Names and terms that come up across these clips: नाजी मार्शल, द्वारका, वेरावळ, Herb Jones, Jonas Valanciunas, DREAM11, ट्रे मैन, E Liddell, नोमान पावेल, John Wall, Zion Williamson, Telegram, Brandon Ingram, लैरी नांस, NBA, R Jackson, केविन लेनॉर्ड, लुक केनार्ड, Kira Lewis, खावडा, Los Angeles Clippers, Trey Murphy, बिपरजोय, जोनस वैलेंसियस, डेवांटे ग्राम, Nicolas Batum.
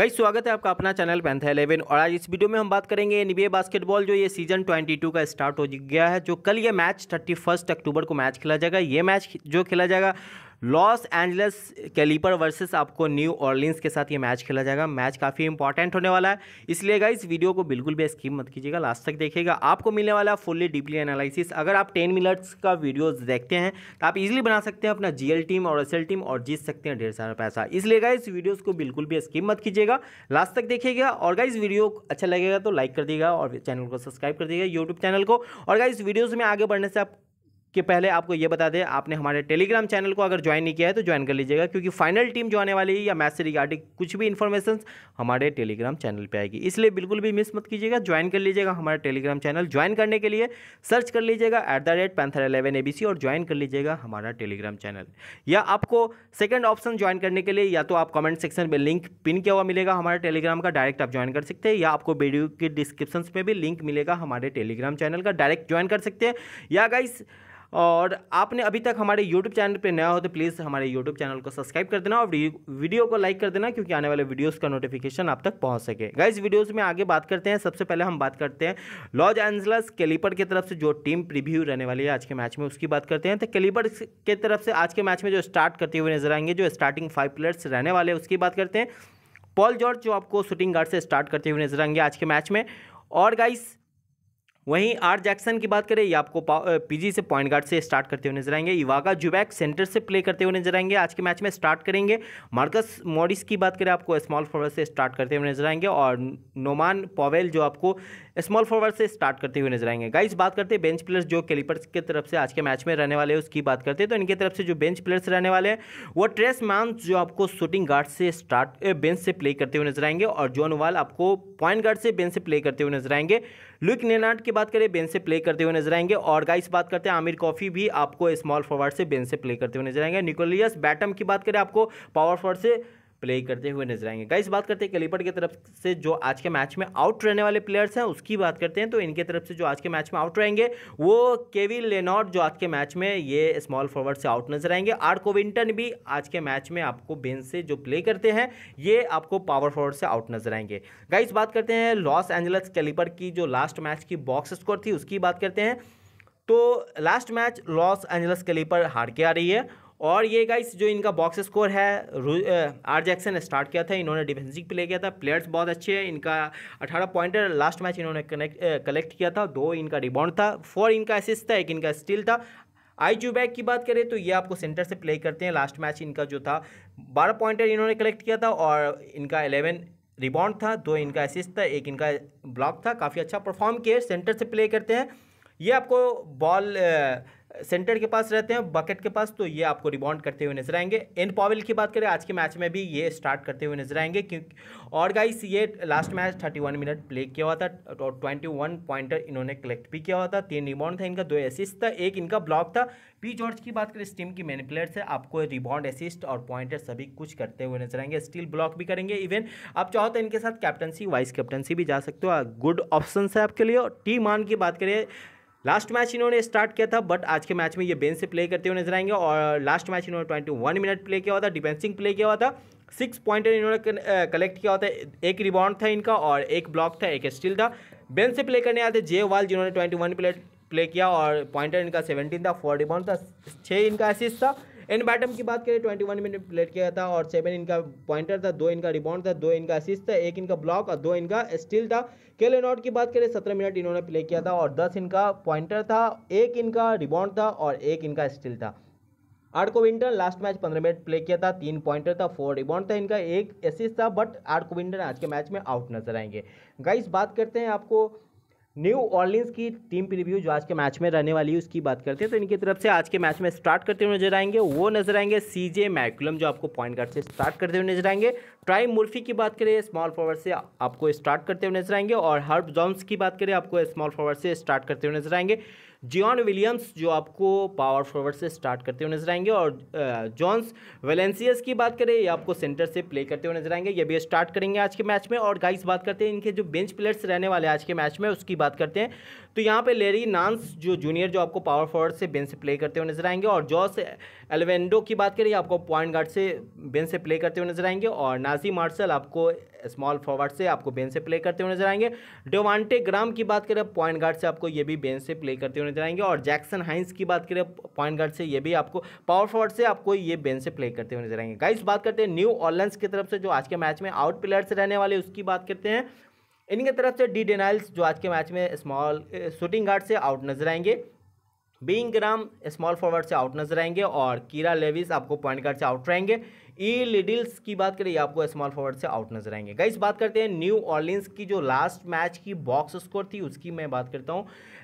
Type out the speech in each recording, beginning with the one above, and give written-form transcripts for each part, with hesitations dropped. Guys स्वागत है आपका अपना चैनल पैंथर11 और आज इस वीडियो में हम बात करेंगे एनबीए बास्केटबॉल जो ये सीजन 22 का स्टार्ट हो गया है। जो कल ये मैच 31 अक्टूबर को मैच खेला जाएगा। ये मैच जो खेला जाएगा लॉस एंजल्स क्लिपर वर्सेस आपको न्यू ऑर्लियंस के साथ ये मैच खेला जाएगा। मैच काफ़ी इंपॉर्टेंट होने वाला है, इसलिए गाइस वीडियो को बिल्कुल भी स्किप मत कीजिएगा, लास्ट तक देखिएगा। आपको मिलने वाला फुल्ली डीपली एनालिसिस। अगर आप 10 मिनट्स का वीडियोस देखते हैं तो आप इजीली बना सकते हैं अपना जीएल टीम और एसएल टीम और जीत सकते हैं ढेर सारा पैसा। इसलिए गाइस वीडियोज़ को बिल्कुल भी स्किप मत कीजिएगा, लास्ट तक देखिएगा। और गाइस वीडियो अच्छा लगेगा तो लाइक कर दीजिएगा और चैनल को सब्सक्राइब कर दीजिएगा यूट्यूब चैनल को। और गाइस वीडियोज़ में आगे बढ़ने से आप कि पहले आपको ये बता दें, आपने हमारे टेलीग्राम चैनल को अगर ज्वाइन नहीं किया है तो ज्वाइन कर लीजिएगा, क्योंकि फाइनल टीम जो आने वाली है या मैच से रिगार्डिंग कुछ भी इन्फॉर्मेशन हमारे टेलीग्राम चैनल पे आएगी। इसलिए बिल्कुल भी मिस मत कीजिएगा, ज्वाइन कर लीजिएगा हमारा टेलीग्राम चैनल। ज्वाइन करने के लिए सर्च कर लीजिएगा @panther11abc और ज्वाइन कर लीजिएगा हमारा टेलीग्राम चैनल। या आपको सेकेंड ऑप्शन ज्वाइन करने के लिए या तो आप कमेंट सेक्शन में लिंक पिन किया हुआ मिलेगा हमारे टेलीग्राम का, डायरेक्ट आप ज्वाइन कर सकते हैं। या आपको वीडियो के डिस्क्रिप्शन में भी लिंक मिलेगा हमारे टेलीग्राम चैनल का, डायरेक्ट ज्वाइन कर सकते हैं। या गाइस और आपने अभी तक हमारे YouTube चैनल पे नया हो तो प्लीज़ हमारे YouTube चैनल को सब्सक्राइब कर देना और वीडियो को लाइक कर देना, क्योंकि आने वाले वीडियोस का नोटिफिकेशन आप तक पहुंच सके। गाइस वीडियोस में आगे बात करते हैं। सबसे पहले हम बात करते हैं लॉस एंजल्स क्लिपर की तरफ से जो टीम प्रीव्यू रहने वाली है आज के मैच में, उसकी बात करते हैं। तो क्लिपर के तरफ से आज के मैच में जो स्टार्ट करते हुए नजर आएंगे, जो स्टार्टिंग 5 प्लेयर्स रहने वाले उसकी बात करते हैं। पॉल जॉर्ज जो आपको शूटिंग गार्ड से स्टार्ट करते हुए नजर आएंगे आज के मैच में। और गाइस वहीं आर जैक्सन की बात करें, ये आपको पीजी से पॉइंट गार्ड से स्टार्ट करते हुए नजर आएंगे। इविका जुबैक सेंटर से प्ले करते हुए नजर आएंगे आज के मैच में, स्टार्ट करेंगे। मार्कस मॉरिस की बात करें, आपको स्मॉल फॉरवर्ड से स्टार्ट करते हुए नजर आएंगे। और नोमान पावेल जो आपको स्मॉल फॉरवर्ड से स्टार्ट करते हुए नजर आएंगे। गाइस बात करते हैं बेंच प्लेयर्स जो क्लिपर्स की तरफ से आज के मैच में रहने वाले हैं उसकी बात करते हैं। तो इनके तरफ से जो बेंच प्लेयर्स रहने वाले हैं वो ट्रे मैन जो आपको शूटिंग गार्ड से स्टार्ट बेंच से प्ले करते हुए नजर आएंगे, और जॉन वॉल आपको पॉइंट गार्ड से बेंच से प्ले करते हुए नजर आएंगे। लुक केनार्ड की बात करें बेंच से प्ले करते हुए नजर आएंगे। और गाइस बात करते हैं आमिर कॉफी भी आपको स्मॉल फॉरवर्ड से बेंच से प्ले करते हुए नजर आएंगे। निकोलस बैटम की बात करें आपको पावर फॉरवर्ड से प्ले करते हुए नजर आएंगे। गाइस बात करते हैं क्लिपर की तरफ से जो आज के मैच में आउट रहने वाले प्लेयर्स हैं उसकी बात करते हैं। तो इनके तरफ से जो आज के मैच में आउट रहेंगे वो केविन लेनॉर्ड जो आज के मैच में ये स्मॉल फॉरवर्ड से आउट नजर आएंगे। आर कोविंटन भी आज के मैच में आपको बेंच से जो प्ले करते हैं ये आपको पावर फॉरवर्ड से आउट नजर आएंगे। गाइस बात करते हैं लॉस एंजल्स क्लिपर की जो लास्ट मैच की बॉक्स स्कोर थी उसकी बात करते हैं। तो last match Los Angeles Clipper हार के आ रही है, और ये गाइस जो इनका बॉक्स स्कोर है आर जैक्सन ने स्टार्ट किया था, इन्होंने डिफेंसिव प्ले किया था। प्लेयर्स बहुत अच्छे हैं, इनका 18 पॉइंटर लास्ट मैच इन्होंने कलेक्ट किया था। 2 इनका रिबाउंड था, 4 इनका असिस्ट था, 1 इनका स्टील था। आई जुबैक की बात करें तो ये आपको सेंटर से प्ले करते हैं। लास्ट मैच इनका जो था 12 पॉइंटर इन्होंने कलेक्ट किया था और इनका 11 रिबाउंड था, 2 इनका असिस्ट था, 1 इनका ब्लॉक था। काफ़ी अच्छा परफॉर्म किए, सेंटर से प्ले करते हैं। ये आपको बॉल सेंटर के पास रहते हैं बकेट के पास, तो ये आपको रिबाउंड करते हुए नजर आएंगे। एन पावेल की बात करें आज के मैच में भी ये स्टार्ट करते हुए नजर आएंगे, क्योंकि और गाइस ये लास्ट मैच 31 मिनट प्ले किया हुआ था और 21 पॉइंटर इन्होंने कलेक्ट भी किया हुआ था। 3 रिबाउंड था इनका, 2 असिस्ट था, 1 इनका ब्लॉक था। पी जॉर्ज की बात करें इस टीम की मेन प्लेयर्स है, आपको रिबाउंड असिस्ट और पॉइंटर सभी कुछ करते हुए नजर आएंगे। स्टील ब्लॉक भी करेंगे, इवन आप चाहो तो इनके साथ कैप्टनसी वाइस कैप्टनसी भी जा सकते हो, गुड ऑप्शन है आपके लिए। और टी मान की बात करें लास्ट मैच इन्होंने स्टार्ट किया था बट आज के मैच में ये बेंच से प्ले करते हुए नजर आएंगे। और लास्ट मैच इन्होंने 21 मिनट प्ले किया हुआ था, डिफेंसिंग प्ले किया हुआ था। 6 पॉइंटर इन्होंने कलेक्ट किया हुआ था, 1 रिबाउंड था इनका और 1 ब्लॉक था, 1 स्टील था। बेंच से प्ले करने आते जे वाल जिन्होंने 21 प्ले किया और पॉइंटर इनका 17 था, 4 रिबाउंड था, 6 इनका असिस्ट था। एन बैटम की बात करें 21 मिनट प्ले किया था और 7 इनका पॉइंटर था, 2 इनका रिबाउंड था, 2 इनका असिस्ट था, 1 इनका ब्लॉक और 2 इनका स्टील था। केलेनॉट की बात करें 17 मिनट इन्होंने प्ले किया था और 10 इनका पॉइंटर था, 1 इनका रिबाउंड था और 1 इनका स्टील था। R Covington last match 15 minute play किया था, 3 पॉइंटर था, 4 रिबाउंड था इनका, 1 असिस्ट था, बट आर कोविंटन आज के मैच में आउट नजर आएंगे। गाइस बात करते हैं आपको न्यू ऑर्लियंस की टीम प्रीव्यू जो आज के मैच में रहने वाली है उसकी बात करते हैं। तो इनकी तरफ से आज के मैच में स्टार्ट करते हुए नजर आएंगे वो नजर आएंगे सीजे मैकलम जो आपको पॉइंट गार्ड से स्टार्ट करते हुए नजर आएंगे। ट्राई मर्फी की बात करें स्मॉल फॉरवर्ड से आपको स्टार्ट करते हुए नजर आएंगे। और हर्ब जोन्स की बात करें आपको स्मॉल फॉरवर्ड से स्टार्ट करते हुए नजर आएंगे। जियॉन विलियम्स जो आपको पावर फॉरवर्ड से स्टार्ट करते हुए नजर आएंगे, और जोनस वैलेंसियस की बात करें ये आपको सेंटर से प्ले करते हुए नजर आएंगे, ये भी स्टार्ट करेंगे आज के मैच में। और गाइस बात करते हैं इनके जो बेंच प्लेयर्स रहने वाले आज के मैच में उसकी बात करते हैं, तो यहाँ पे लैरी नांस जो जूनियर जो आपको पावर फॉरवर्ड से बेंच से प्ले करते हुए नजर आएंगे, और जॉस एल्वेंडो की बात करें आपको पॉइंट गार्ड से बेंच से प्ले करते हुए नजर आएंगे, और नाजी मार्शल आपको स्मॉल फॉरवर्ड से आपको बेंच से प्ले करते हुए नजर आएंगे। डेवांटे ग्राम की बात करें पॉइंट गार्ड से आपको ये भी बेंच से प्ले करते हुए नजर आएंगे, और जैक्सन हाइंस की बात करें पॉइंट गार्ड से ये भी आपको पावर फॉरवर्ड से आपको ये बेंच से प्ले करते हुए नजर आएंगे। गाइस बात करते हैं न्यू ऑर्लियंस की तरफ से जो आज के मैच में आउट प्लेयर्स रहने वाले उसकी बात करते हैं। इनकी तरफ से डी डेनियल्स जो आज के मैच में स्मॉल शूटिंग गार्ड से आउट नजर आएंगे, इंग्राम स्मॉल फॉरवर्ड से आउट नजर आएंगे, और कीरा लेविस आपको पॉइंट गार्ड से आउट रहेंगे। ई लिडिल्स की बात करें आपको स्मॉल फॉरवर्ड से आउट नजर आएंगे। गाइस बात करते हैं न्यू ऑर्लियंस की जो लास्ट मैच की बॉक्स स्कोर थी उसकी मैं बात करता हूं।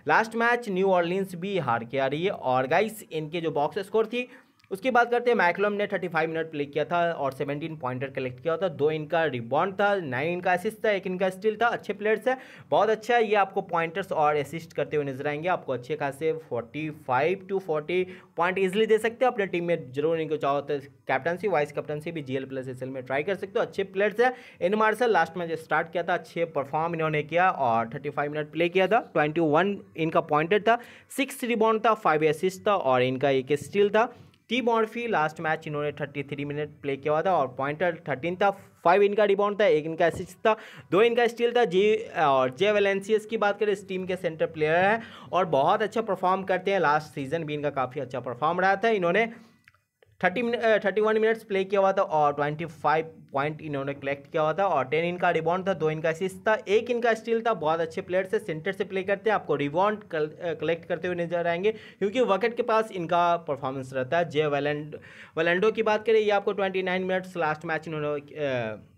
लास्ट मैच न्यू ऑर्लियंस भी हार के आ रही है, और गाइस इनके जो बॉक्स स्कोर थी उसकी बात करते हैं, मैकलम ने 35 मिनट प्ले किया था और 17 पॉइंटर कलेक्ट किया था, 2 इनका रिबाउंड था, 9 इनका असिस्ट था, 1 इनका स्टील था। अच्छे प्लेयर्स है, बहुत अच्छा है, ये आपको पॉइंटर्स और असिस्ट करते हुए नजर आएंगे। आपको अच्छे खासे 45 टू 40 पॉइंट इजीली दे सकते हैं अपने टीम में, जरूर इनको चाहो तो कैप्टनसी वाइस कैप्टनसी भी जीएल प्लस एसएल में ट्राई कर सकते हो। अच्छे प्लेयर्स है। इन मार्शल लास्ट मैच स्टार्ट किया था, अच्छे परफॉर्म इन्होंने किया और 35 मिनट प्ले किया था, 21 इनका पॉइंटर था, 6 रिबाउंड था, 5 असिस्ट था और इनका 1 स्टील था। टी मॉर्फी लास्ट मैच इन्होंने 33 मिनट प्ले किया हुआ था और पॉइंटर 13 था, 5 इनका रिबाउंड था, 1 इनका असिस्ट था, 2 इनका स्टील था। जे वैलेंसियस की बात करें इस टीम के सेंटर प्लेयर हैं और बहुत अच्छा परफॉर्म करते हैं, लास्ट सीजन भी इनका काफ़ी अच्छा परफॉर्म रहा था। इन्होंने 31 मिनट्स प्ले किया हुआ था और 25 पॉइंट इन्होंने कलेक्ट किया हुआ था और 10 इनका रिबाउंड था, 2 इनका असिस्ट था, 1 इनका स्टील था। बहुत अच्छे प्लेयर से सेंटर से प्ले करते हैं, आपको रिबाउंड कलेक्ट करते हुए नजर आएंगे क्योंकि विकेट के पास इनका परफॉर्मेंस रहता है। जे वैलेंडो की बात करें ये आपको 29 मिनट्स लास्ट मैच इन्होंने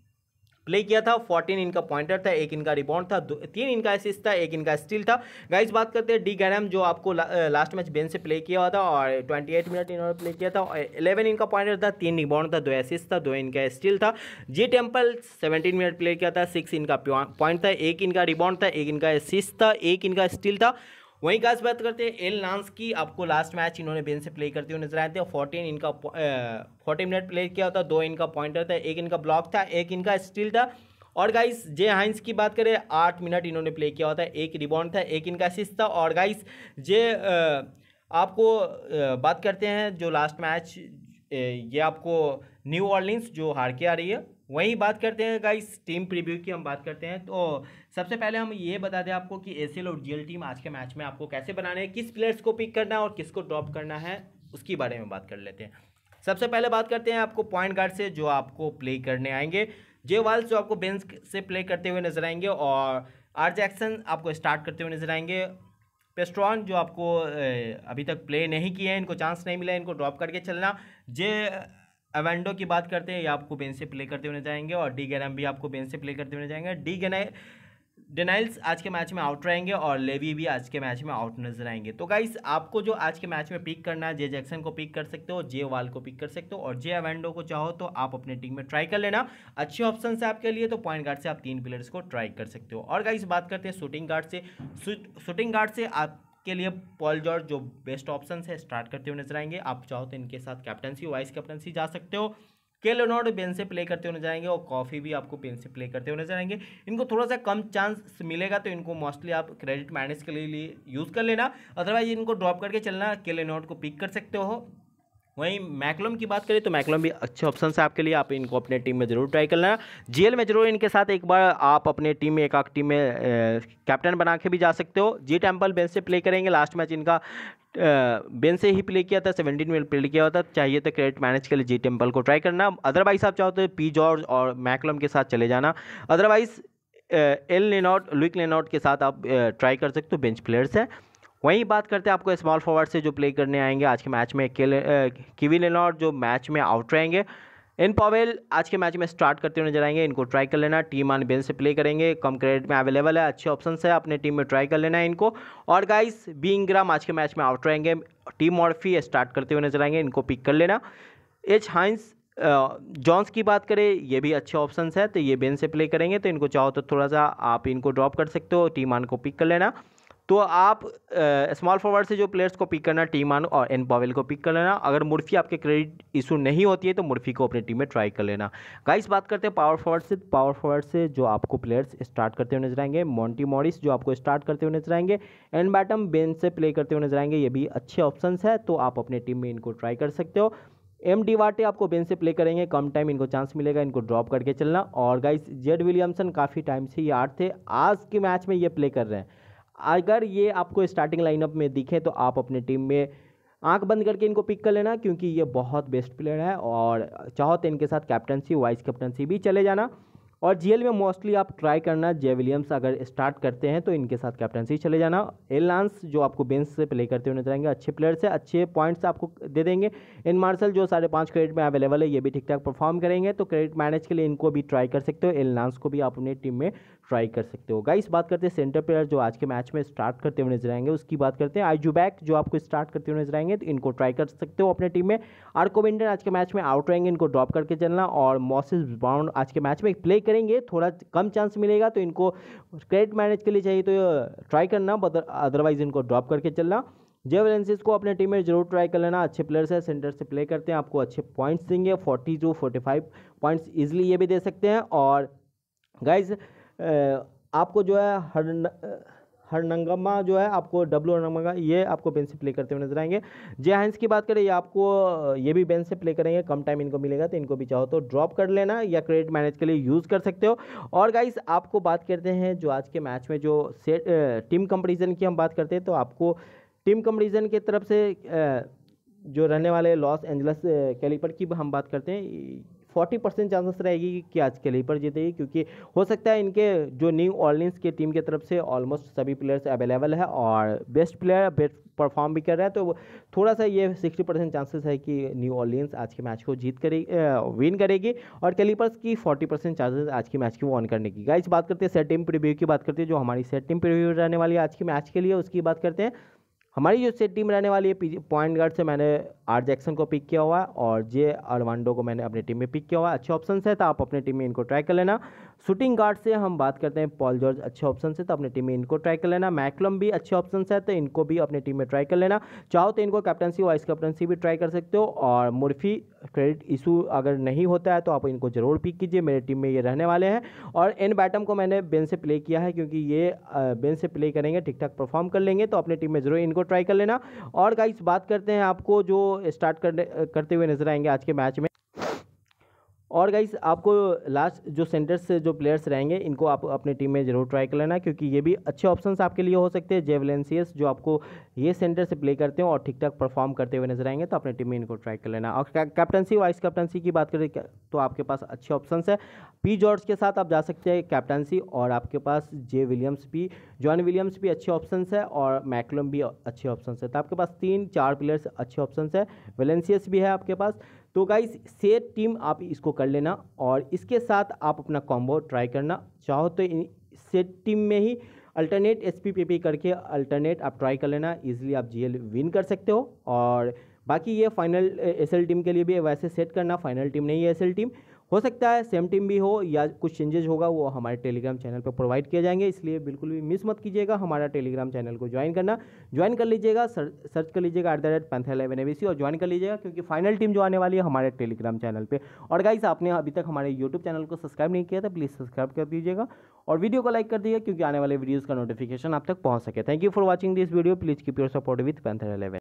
प्ले किया था, 14 इनका पॉइंटर था, 1 इनका रिबाउंड था, 3 इनका असिस्ट था, 1 इनका स्टील था। गाइस बात करते हैं डी गैनम जो आपको लास्ट मैच बेंच से प्ले किया हुआ था और 28 मिनट इन्होंने प्ले किया था, 11 इनका पॉइंटर था, 3 रिबाउंड था, 2 असिस्ट था, 2 इनका स्टील था। जी टेम्पल 17 मिनट प्ले किया था, 6 इनका पॉइंट था, 1 इनका रिबाउंड था, 1 इनका असिस्ट था, 1 इनका स्टील था। वहीं गाइस बात करते हैं एल नांस की, आपको लास्ट मैच इन्होंने बेंच से प्ले करते हुए नजर आए थे, 14 मिनट प्ले किया था, 2 इनका पॉइंटर था, 1 इनका ब्लॉक था, 1 इनका स्टील था। और गाइस जे हाइंस की बात करें 8 मिनट इन्होंने प्ले किया था, 1 रिबाउंड था, 1 इनका असिस्ट था। और गाइस जे आपको बात करते हैं जो लास्ट मैच ये आपको न्यू ऑर्लियंस जो हार के आ रही है। वहीं बात करते हैं गाइस टीम प्रीव्यू की हम बात करते हैं, तो सबसे पहले हम ये बता दें आपको कि एसीएल और जीएल टीम आज के मैच में आपको कैसे बनाने हैं, किस प्लेयर्स को पिक करना है और किसको ड्रॉप करना है उसके बारे में बात कर लेते हैं। सबसे पहले बात करते हैं आपको पॉइंट गार्ड से जो आपको प्ले करने आएंगे, जे वाल्स जो आपको बेंच से प्ले करते हुए नजर आएंगे, और आर जैक्सन आपको स्टार्ट करते हुए नजर आएंगे। पेस्ट्रॉन जो आपको अभी तक प्ले नहीं किए हैं, इनको चांस नहीं मिला, इनको ड्रॉप करके चलना। जे एवेंडो की बात करते हैं ये आपको बेंच से प्ले करते हुए जाएंगे और डी गैनम भी आपको बेंच से प्ले करते हुए जाएंगे। डी डेनियल्स आज के मैच में आउट रहेंगे और लेवी भी आज के मैच में आउट नजर आएंगे। तो गाइस आपको जो आज के मैच में पिक करना है, जे जैक्सन को पिक कर सकते हो, जे वाल को पिक कर सकते हो, और जे एवेंडो को चाहो तो आप अपने टीम में ट्राई कर लेना, अच्छे ऑप्शन है आपके लिए। तो पॉइंट गार्ड से आप 3 प्लेयर्स को ट्राई कर सकते हो। और गाइस बात करते हैं शूटिंग गार्ड से, शूटिंग गार्ड से आप के लिए पॉल जॉर्ज जो बेस्ट ऑप्शन है स्टार्ट करते हुए नजर आएंगे। आप चाहो तो इनके साथ कैप्टनसी वाइस कैप्टनसी जा सकते हो। के लेनॉर्ड बेंच से प्ले करते हुए नजर आएंगे और कॉफी भी आपको बेंच से प्ले करते हुए नजर आएंगे। इनको थोड़ा सा कम चांस मिलेगा तो इनको मोस्टली आप क्रेडिट मैनेज के लिए यूज़ कर लेना, अदरवाइज इनको ड्रॉप करके चलना। के लेनॉर्ड को पिक कर सकते हो। वहीं मैकलम की बात करें तो मैकलम भी अच्छे ऑप्शन है आपके लिए, आप इनको अपने टीम में ज़रूर ट्राई कर लेना। जीएल में ज़रूर इनके साथ एक बार आप अपने टीम में एक टीम में कैप्टन बना के भी जा सकते हो। जी टेम्पल बेंच से प्ले करेंगे, लास्ट मैच इनका बेंच से ही प्ले किया था, 17 मिनट प्ले किया हुआ था। चाहिए तो क्रेडिट मैनेज के लिए जी टेम्पल को ट्राई करना, अदरवाइज आप चाहो तो पी जॉर्ज और मैकलम के साथ चले जाना, अदरवाइज लुक लेनॉर्ड के साथ आप ट्राई कर सकते हो, बेंच प्लेयर्स हैं। वहीं बात करते हैं आपको स्मॉल फॉरवर्ड से जो प्ले करने आएंगे आज के मैच में, किवी लेनॉर्ड जो मैच में आउट रहेंगे। एन पॉवेल आज के मैच में स्टार्ट करते हुए नजर आएंगे, इनको ट्राई कर लेना। टीम ऑन बेंच से प्ले करेंगे, कम क्रेडिट में अवेलेबल है, अच्छे ऑप्शन है, अपने टीम में ट्राई कर लेना इनको। और गाइस बी इंग्राम आज के मैच में आउट रहेंगे, टीम मॉर्फी स्टार्ट करते हुए नजर आएंगे, इनको पिक कर लेना। एच हाइंस जॉन्स की बात करें ये भी अच्छे ऑप्शन है, तो ये बेंच से प्ले करेंगे, तो इनको चाहो तो थोड़ा सा आप इनको ड्रॉप कर सकते हो, टीम ऑन को पिक कर लेना। तो आप स्मॉल फॉरवर्ड से जो प्लेयर्स को पिक करना, टीमन और एन पावेल को पिक कर लेना। अगर मुर्फी आपके क्रेडिट इशू नहीं होती है तो मुर्फी को अपनी टीम में ट्राई कर लेना। गाइस बात करते हैं पावर फॉरवर्ड से। पावर फॉरवर्ड से जो आपको प्लेयर्स स्टार्ट करते हुए नजर आएंगे, मोंटी मॉरिस जो आपको स्टार्ट करते हुए नजर आएंगे, एंड बैटम बेंच से प्ले करते हुए नजर आएंगे, ये भी अच्छे ऑप्शंस है, तो आप अपने टीम में इनको ट्राई कर सकते हो। एम डी वाटे आपको बेंच से प्ले करेंगे, कम टाइम इनको चांस मिलेगा, इनको ड्रॉप करके चलना। और गाइस जेड विलियमसन काफ़ी टाइम से ये आउट थे, आज के मैच में ये प्ले कर रहे हैं। अगर ये आपको स्टार्टिंग लाइनअप में दिखे तो आप अपने टीम में आंख बंद करके इनको पिक कर लेना, क्योंकि ये बहुत बेस्ट प्लेयर है और चाहो तो इनके साथ कैप्टनसी वाइस कैप्टनसी भी चले जाना। और जीएल में मोस्टली आप ट्राई करना, जे विलियम्स अगर स्टार्ट करते हैं तो इनके साथ कैप्टनसी चले जाना। एल लांस जो आपको बेंच से प्ले करते हुए नजर आएंगे, अच्छे प्लेयर्स है, अच्छे पॉइंट्स आपको दे देंगे। एन मार्शल जो 5.5 क्रेडिट में अवेलेबल है, ये भी ठीक ठाक परफॉर्म करेंगे, तो क्रेडिट मैनेज के लिए इनको भी ट्राई कर सकते हो, एल लांस को भी आप अपनी टीम में ट्राई कर सकते हो। गाइस बात करते हैं सेंटर प्लेयर जो आज के मैच में स्टार्ट करते हुए नजर आएंगे, उसकी बात करते हैं। आइजुबैक जो आपको स्टार्ट करते हुए नजर आएंगे, तो इनको ट्राई कर सकते हो अपने टीम में। आर कोविंटन आज के मैच में आउट रहेंगे, इनको ड्रॉप करके चलना। और मॉसिस ब्राउन आज के मैच में प्ले करेंगे, थोड़ा कम चांस मिलेगा, तो इनको क्रेडिट मैनेज के लिए चाहिए तो ट्राई करना, अदरवाइज इनको ड्रॉप करके चलना। जे वैलेंसिस को अपने टीम में जरूर ट्राई कर लेना, अच्छे प्लेयर्स हैं, सेंटर से प्ले करते हैं, आपको अच्छे पॉइंट्स देंगे, 42-45 पॉइंट्स ईजिली ये भी दे सकते हैं। और गाइज आपको जो है हरनंगमा जो है आपको डब्लू हरनंगमा ये आपको बेंच से प्ले करते हुए नजर आएंगे। जे हैंस की बात करें, ये आपको ये भी बेंच से प्ले करेंगे, कम टाइम इनको मिलेगा, तो इनको भी चाहो तो ड्रॉप कर लेना या क्रेडिट मैनेज के लिए यूज़ कर सकते हो। और गाइस आपको बात करते हैं जो आज के मैच में जो टीम कंपटीशन की हम बात करते हैं, तो आपको टीम कंपटीशन की तरफ से जो रहने वाले लॉस एंजलस कैलिपर की हम बात करते हैं। 40% चांसेस रहेगी कि आज कैलिपर जीतेगी, क्योंकि हो सकता है इनके जो न्यू ऑर्लियंस के टीम की तरफ से ऑलमोस्ट सभी प्लेयर्स अवेलेबल है और बेस्ट प्लेयर बेस्ट परफॉर्म भी कर रहा है, तो थोड़ा सा ये 60% चांसेस है कि न्यू ऑर्लियंस आज के मैच को विन करेगी और कैलिपर्स की 40% चांसेस आज के मैच की वन करने की। गाइस बात करते हैं सेट टीम प्रीव्यू की, बात करते हैं जो हमारी सेट टीम प्रीव्यू रहने वाली है आज के मैच के लिए, उसकी बात करते हैं। हमारी जो सेट टीम रहने वाली है, पॉइंट गार्ड से मैंने आर जैक्सन को पिक किया हुआ है और जे अरवांडो को मैंने अपनी टीम में पिक किया हुआ है, अच्छे ऑप्शन है, तो आप अपने टीम में इनको ट्राई कर लेना। शूटिंग गार्ड से हम बात करते हैं, पॉल जॉर्ज अच्छे ऑप्शन है, तो अपने टीम में इनको ट्राई कर लेना। मैकलम भी अच्छे ऑप्शन है, तो इनको भी अपने टीम में ट्राई कर लेना, चाहो तो इनको कैप्टनसी वाइस कैप्टनसी भी ट्राई कर सकते हो। और मुर्फी क्रेडिट इशू अगर नहीं होता है तो आप इनको ज़रूर पिक कीजिए, मेरे टीम में ये रहने वाले हैं। और एन बैटम को मैंने बेंच से प्ले किया है, क्योंकि ये बेंच से प्ले करेंगे, ठीक ठाक परफॉर्म कर लेंगे, तो अपने टीम में ज़रूर इनको ट्राई कर लेना। और गाइस बात करते हैं आपको जो स्टार्ट करते हुए नजर आएंगे आज के मैच में। और गाइस आपको लास्ट जो सेंटर्स से जो प्लेयर्स रहेंगे, इनको आप अपने टीम में जरूर ट्राई कर लेना, क्योंकि ये भी अच्छे ऑप्शंस आपके लिए हो सकते हैं। जे वैलेंसियस जो आपको ये सेंटर से प्ले करते हैं और ठीक ठाक परफॉर्म करते हुए नजर आएंगे, तो अपने टीम में इनको ट्राई कर लेना। और कैप्टनसी वाइस कैप्टनसी की बात करें तो आपके पास अच्छे ऑप्शंस है, पी जॉर्ज के साथ आप जा सकते हैं कैप्टनसी, और आपके पास जे विलियम्स भी जॉन विलियम्स भी अच्छे ऑप्शंस है और मैकलम भी अच्छे ऑप्शंस है, तो आपके पास 3-4 प्लेयर्स अच्छे ऑप्शंस है, वैलेंसियस भी है आपके पास। तो गाइस सेट टीम आप इसको कर लेना और इसके साथ आप अपना कॉम्बो ट्राई करना, चाहो तो सेट टीम में ही अल्टरनेट एसपीपीपी करके अल्टरनेट आप ट्राई कर लेना, इजीली आप जीएल विन कर सकते हो। और बाकी ये फाइनल एसएल टीम के लिए भी वैसे सेट करना, फाइनल टीम नहीं है एसएल टीम, हो सकता है सेम टीम भी हो या कुछ चेंजेस होगा, वो हमारे टेलीग्राम चैनल पर प्रोवाइड किए जाएंगे, इसलिए बिल्कुल भी मिस मत कीजिएगा। हमारा टेलीग्राम चैनल को ज्वाइन करना, ज्वाइन कर लीजिएगा, सर्च कर लीजिएगा @panthera11abc और ज्वाइन कर लीजिएगा, क्योंकि फाइनल टीम जो आने वाली है हमारे टेलीग्राम चैनल पे। और गाइस आपने अभी तक हमारे यूट्यूब चैनल को सब्सक्राइब नहीं किया था, प्लीज़ सब्सक्राइब कर दीजिएगा और वीडियो को लाइक कर दीजिएगा, क्योंकि आने वाले वीडियोज़ का नोटिफिकेशन आप तक पहुँच सके। Thank you for watching this video, please keep your support with panthera11।